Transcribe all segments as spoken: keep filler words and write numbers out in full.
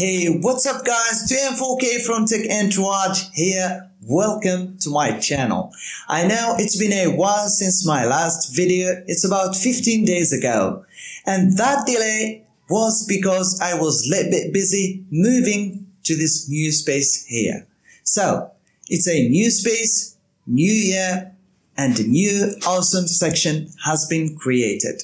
Hey, what's up guys, two M four K from Tech Entourage here. Welcome to my channel. I know it's been a while since my last video, it's about fifteen days ago. And that delay was because I was a little bit busy moving to this new space here. So, it's a new space, new year, and a new awesome section has been created.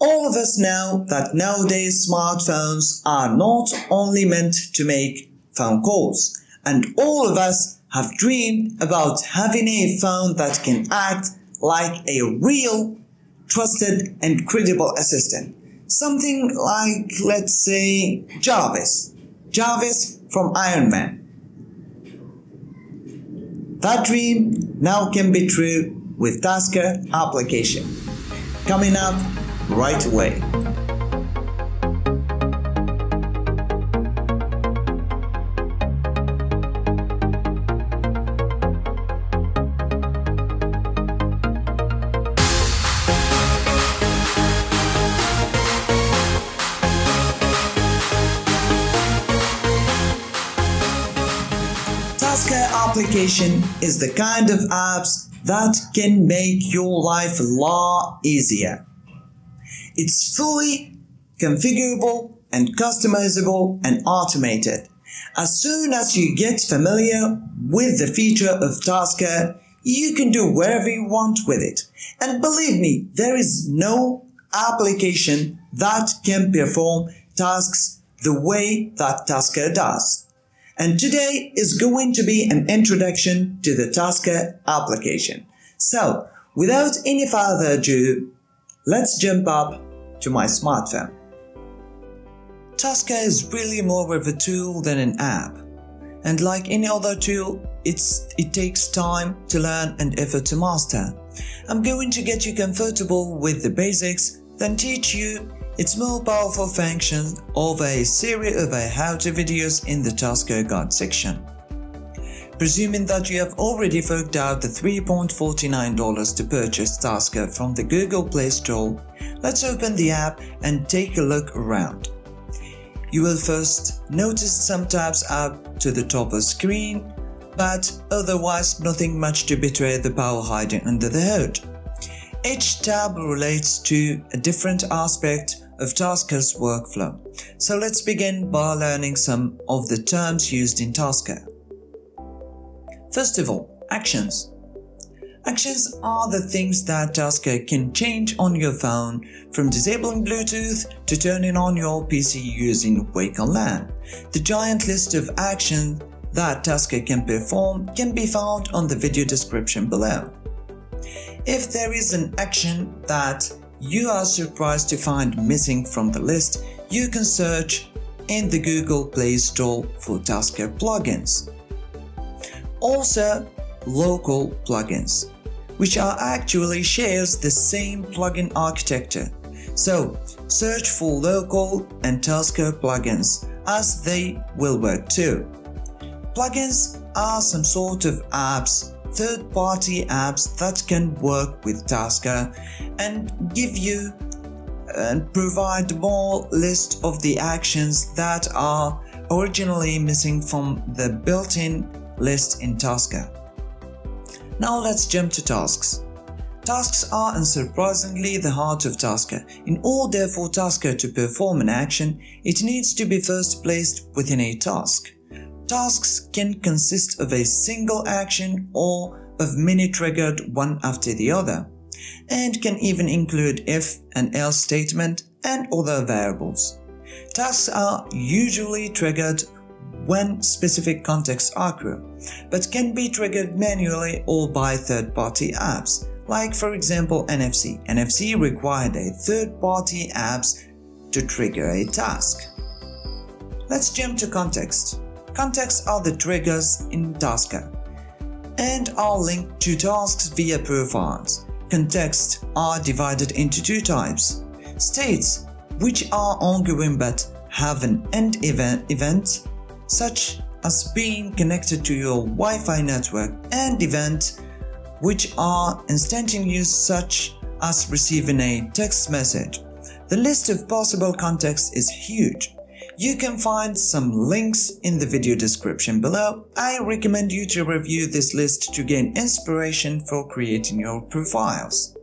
All of us know that nowadays smartphones are not only meant to make phone calls, and all of us have dreamed about having a phone that can act like a real, trusted and credible assistant. Something like, let's say, Jarvis. Jarvis from Iron Man. That dream now can be true with Tasker application. Coming up right away. Tasker application is the kind of apps that can make your life a lot easier. It's fully configurable and customizable and automated. As soon as you get familiar with the feature of Tasker, you can do whatever you want with it. And believe me, there is no application that can perform tasks the way that Tasker does. And today is going to be an introduction to the Tasker application. So, without any further ado, let's jump up to my smartphone. Tasker is really more of a tool than an app, and like any other tool, it's, it takes time to learn and effort to master. I'm going to get you comfortable with the basics, then teach you its more powerful functions over a series of how-to videos in the Tasker guide section. Presuming that you have already forked out the three dollars and forty-nine cents to purchase Tasker from the Google Play Store, let's open the app and take a look around. You will first notice some tabs up to the top of screen, but otherwise nothing much to betray the power hiding under the hood. Each tab relates to a different aspect of Tasker's workflow, so let's begin by learning some of the terms used in Tasker. First of all, actions. Actions are the things that Tasker can change on your phone, from disabling Bluetooth to turning on your P C using Wake on LAN. The giant list of actions that Tasker can perform can be found on the video description below. If there is an action that you are surprised to find missing from the list, you can search in the Google Play Store for Tasker plugins. Also, local plugins, which are actually shares the same plugin architecture. So, search for local and Tasker plugins, as they will work too. Plugins are some sort of apps, third-party apps that can work with Tasker and give you and provide more list of the actions that are originally missing from the built-in list in Tasker. Now let's jump to tasks. Tasks are unsurprisingly the heart of Tasker. In order for Tasker to perform an action, it needs to be first placed within a task. Tasks can consist of a single action or of many triggered one after the other, and can even include if and else statement and other variables. Tasks are usually triggered when specific contexts occur, but can be triggered manually or by third-party apps, like for example N F C. N F C required a third-party apps to trigger a task. Let's jump to context. Contexts are the triggers in Tasker and are linked to tasks via profiles. Contexts are divided into two types: states, which are ongoing but have an end event, such as being connected to your Wi-Fi network, and events which are instantaneous, such as receiving a text message. The list of possible contexts is huge. You can find some links in the video description below. I recommend you to review this list to gain inspiration for creating your profiles.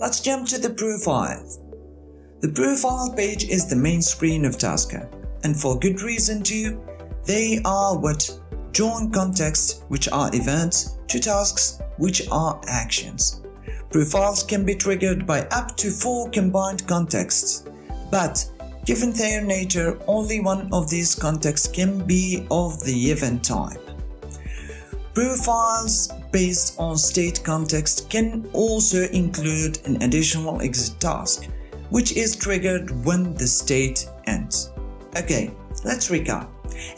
Let's jump to the profile. The profile page is the main screen of Tasker, and for good reason too. They are what join contexts, which are events, to tasks, which are actions. Profiles can be triggered by up to four combined contexts, but given their nature, only one of these contexts can be of the event type. Profiles based on state context can also include an additional exit task, which is triggered when the state ends. Okay, let's recap.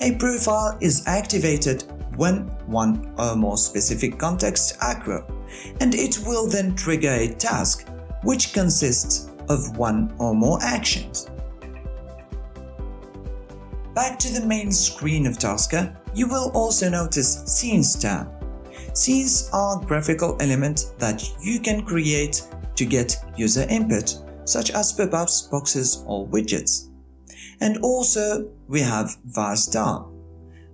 A profile is activated when one or more specific contexts occur, and it will then trigger a task which consists of one or more actions. Back to the main screen of Tasker, you will also notice Scenes tab. Scenes are graphical elements that you can create to get user input, such as pop-ups, boxes or widgets. And also we have VARS tab.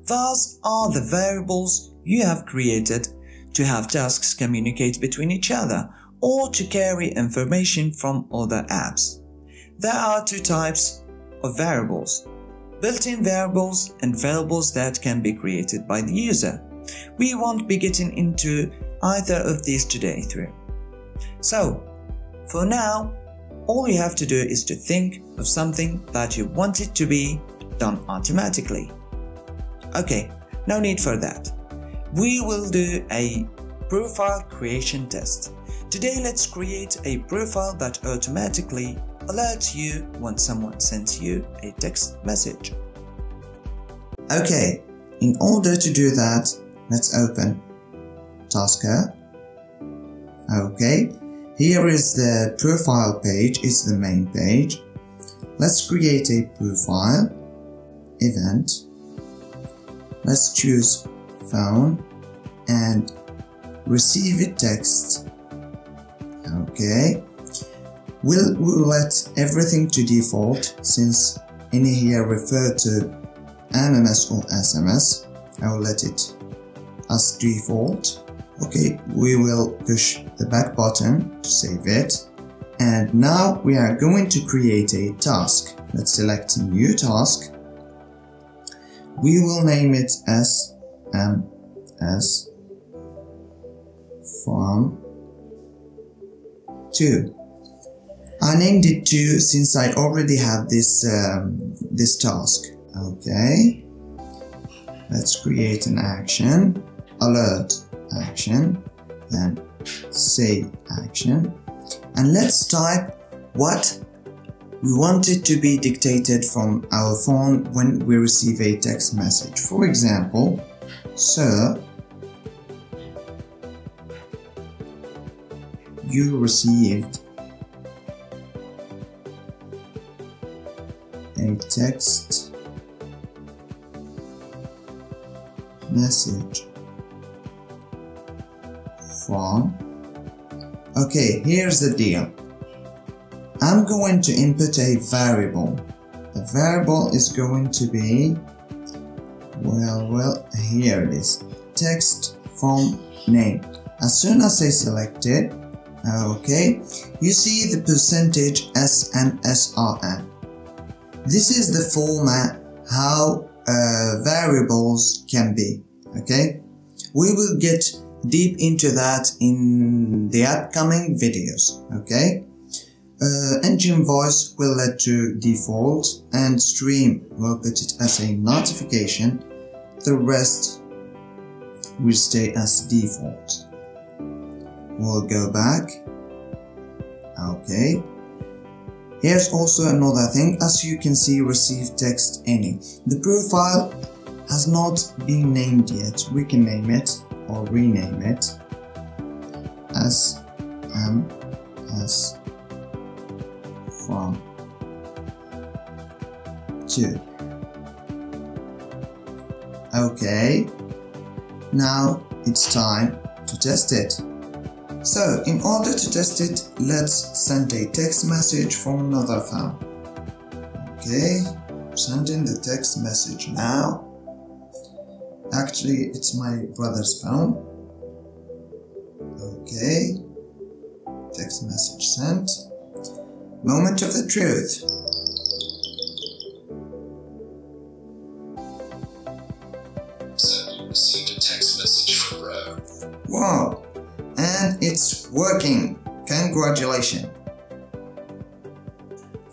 VARS are the variables you have created to have tasks communicate between each other or to carry information from other apps. There are two types of variables: built-in variables and variables that can be created by the user. We won't be getting into either of these today through. So, for now, all you have to do is to think of something that you want it to be done automatically. Okay, no need for that. We will do a profile creation test. Today let's create a profile that automatically alerts you when someone sends you a text message. Okay, in order to do that, let's open Tasker. Okay. Here is the profile page, it's the main page. Let's create a profile, event. Let's choose phone and receive a text. Okay. We'll, we'll let everything to default since in here refer to M M S or S M S. I'll let it as default. Okay, we will push the back button to save it. And now we are going to create a task. Let's select a new task. We will name it S M S Form two. I named it two since I already have this, um, this task. Okay, let's create an action. Alert. Action, then say action, and let's type what we want it to be dictated from our phone when we receive a text message. For example, sir, you received a text message. Okay, here's the deal. I'm going to input a variable. The variable is going to be, well, well, here it is, text form name. As soon as I select it, okay, you see the percentage S M S R N. This is the format how uh, variables can be, okay? We will get deep into that in the upcoming videos, okay? Uh, engine voice will let to default, and stream will put it as a notification. The rest will stay as default. We'll go back. Okay. Here's also another thing, as you can see, receive text any. The profile has not been named yet. We can name it or rename it as S M S Form two. Okay, now it's time to test it. So, in order to test it, let's send a text message from another phone. Okay, sending the text message now. Actually, it's my brother's phone. Okay. Text message sent. Moment of the truth. So you received a text message from Bro. Wow. And it's working. Congratulations.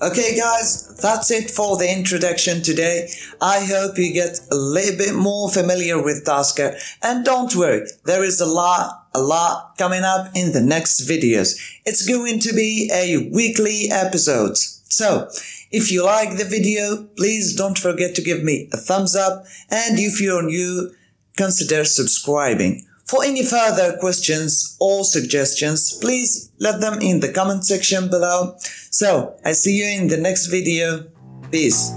Okay guys, that's it for the introduction today. I hope you get a little bit more familiar with Tasker, and don't worry, there is a lot, a lot coming up in the next videos. It's going to be a weekly episode. So, if you like the video, please don't forget to give me a thumbs up, and if you're new, consider subscribing. For any further questions or suggestions, please let them in the comment section below. So, I see you in the next video. Peace.